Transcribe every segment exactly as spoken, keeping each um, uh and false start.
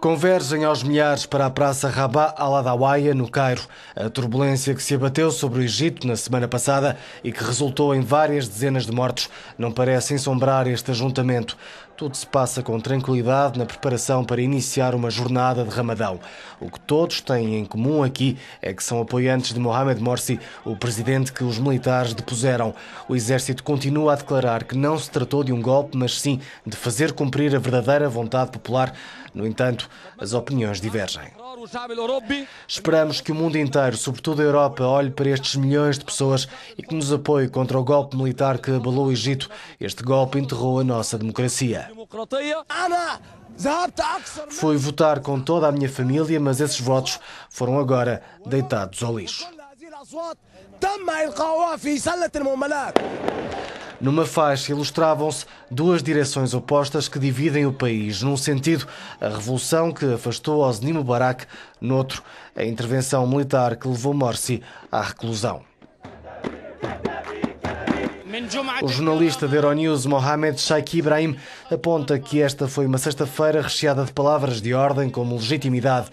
Convergem aos milhares para a Praça Rabaa al-Adawaya, no Cairo. A turbulência que se abateu sobre o Egito na semana passada e que resultou em várias dezenas de mortos não parece ensombrar este ajuntamento. Tudo se passa com tranquilidade na preparação para iniciar uma jornada de Ramadão. O que todos têm em comum aqui é que são apoiantes de Mohamed Morsi, o presidente que os militares depuseram. O exército continua a declarar que não se tratou de um golpe, mas sim de fazer cumprir a verdadeira vontade popular. No entanto, as opiniões divergem. Esperamos que o mundo inteiro, sobretudo a Europa, olhe para estes milhões de pessoas e que nos apoie contra o golpe militar que abalou o Egito. Este golpe enterrou a nossa democracia. Fui votar com toda a minha família, mas esses votos foram agora deitados ao lixo. Numa faixa ilustravam-se duas direções opostas que dividem o país. Num sentido, a revolução que afastou Hosni Mubarak, noutro, a intervenção militar que levou Morsi à reclusão. O jornalista da Euronews, Mohamed Shaikh Ibrahim, aponta que esta foi uma sexta-feira recheada de palavras de ordem como legitimidade.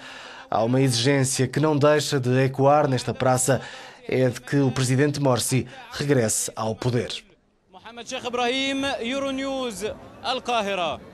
Há uma exigência que não deixa de ecoar nesta praça, é de que o presidente Morsi regresse ao poder. Mohamed Shaikh Ibrahim, Euronews, Al-Qahira.